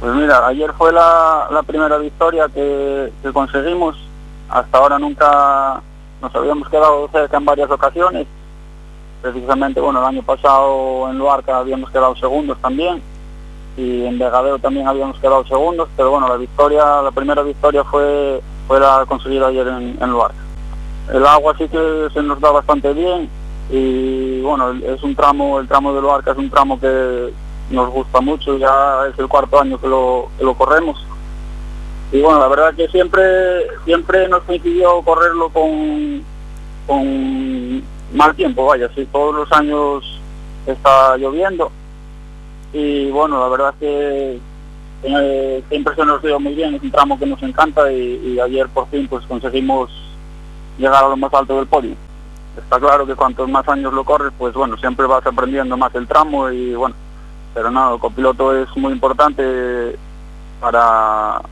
Pues mira, ayer fue la primera victoria que conseguimos. Hasta ahora nunca nos habíamos quedado cerca en varias ocasiones. Precisamente, bueno, el año pasado en Luarca habíamos quedado segundos también, y en Vegadeo también habíamos quedado segundos, pero bueno, la primera victoria fue la conseguida ayer en Luarca. El agua sí que se nos da bastante bien, y bueno, es un tramo, el tramo de Luarca es un tramo que nos gusta mucho, ya es el cuarto año que lo corremos. Y bueno, la verdad que siempre nos coincidió correrlo con mal tiempo, vaya, sí, todos los años está lloviendo. Y bueno, la verdad es que siempre se nos dio muy bien, es un tramo que nos encanta, y ayer por fin pues conseguimos llegar a lo más alto del podio. Está claro que cuantos más años lo corres, pues bueno, siempre vas aprendiendo más el tramo, y bueno, pero nada, el copiloto es muy importante para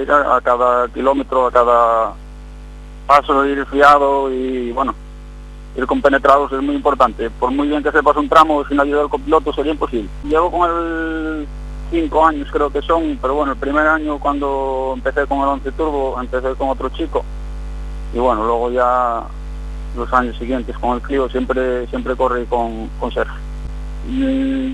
ir a cada kilómetro, a cada paso, ir fiado y bueno, ir compenetrados es muy importante. Por muy bien que sepas un tramo, sin ayuda del copiloto sería imposible. Llevo con él 5 años, creo que son, pero bueno, el primer año cuando empecé con el 11 Turbo, empecé con otro chico, y bueno, luego ya los años siguientes con el Clio siempre corrí con Sergio.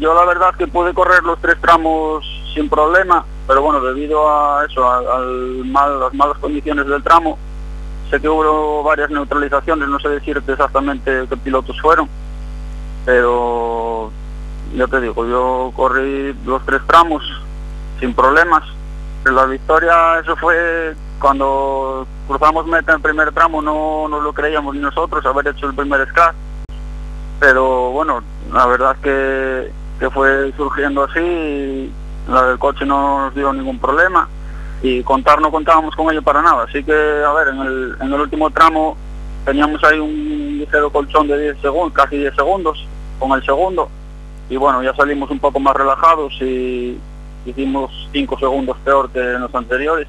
Yo la verdad que pude correr los 3 tramos sin problema, pero bueno, debido a eso, las malas condiciones del tramo, sé que hubo varias neutralizaciones, no sé decirte exactamente qué pilotos fueron, pero ya te digo, yo corrí los 3 tramos sin problemas. Pero la victoria, eso fue cuando cruzamos meta en el primer tramo, no lo creíamos ni nosotros, haber hecho el primer scratch. Pero bueno, la verdad es que fue surgiendo así, y el coche no nos dio ningún problema. Y no contábamos con ello para nada, así que a ver, en el último tramo teníamos ahí un ligero colchón de 10 segundos, casi 10 segundos con el segundo, y bueno, ya salimos un poco más relajados y hicimos 5 segundos peor que en los anteriores,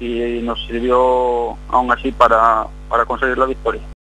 y nos sirvió aún así para conseguir la victoria.